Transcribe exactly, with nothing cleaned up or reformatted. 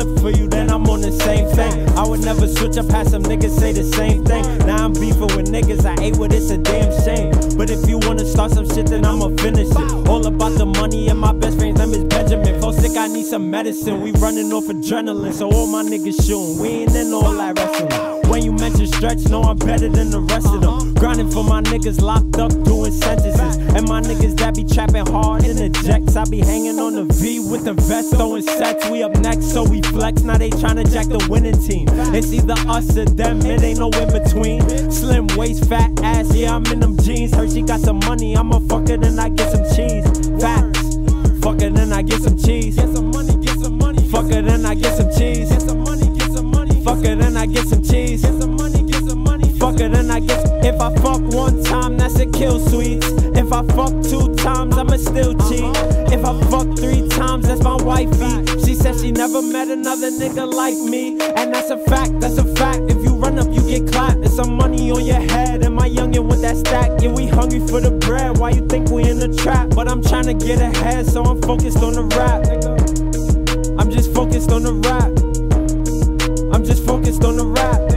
flip for you, then I'm on the same thing. I would never switch up how some niggas say the same thing. Now I'm beefing with niggas I ate with, it's a damn shame. But if you wanna start some shit, then I'ma finish it. All about the money and my best friend's name is Benjamin. Fall sick, I need some medicine. We running off adrenaline, so all my niggas shooting. We ain't in all that wrestling. When you mention Stretch, know I'm better than the rest of them. Grinding for my niggas locked up doing sentences. And my niggas that be trapping hard in the jacks. I be hanging on the V with the vest throwing sets. We up next, so we flex. Now they tryna jack the winning team. It's either us or them, it ain't no in between. Slim waist, fat ass, yeah, I'm in them jeans. Heard she got some money, I'ma fuck her, then I get some cheese. Facts. Fuck her, then I get some cheese. Get some money, get some money. Fuck her, then I get some cheese. Get some money. Fuck it, then I get some cheese. Get some money, get some money. Fuck it, then I get some. If I fuck one time, that's a kill, sweets. If I fuck two times, I'ma still cheat. If I fuck three times, that's my wifey. She said she never met another nigga like me. And that's a fact, that's a fact. If you run up, you get clapped. There's some money on your head. And my youngin' with that stack. Yeah, we hungry for the bread. Why you think we in the trap? But I'm trying to get ahead, so I'm focused on the rap. I'm just focused on the rap. I'm just focused on the rap.